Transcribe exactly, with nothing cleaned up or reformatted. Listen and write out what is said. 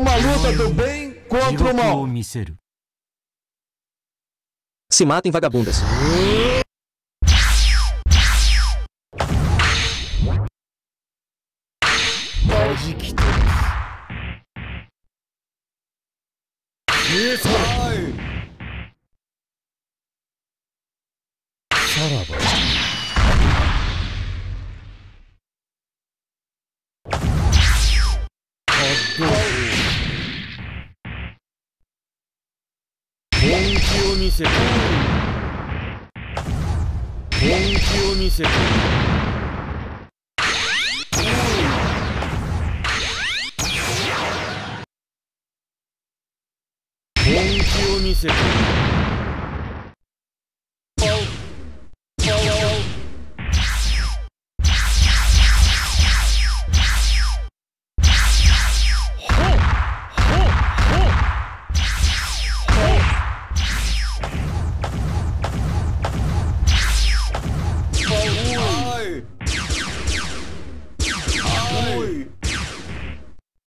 uma luta do bem contra o mal. Se matem vagabundas.本気を見せて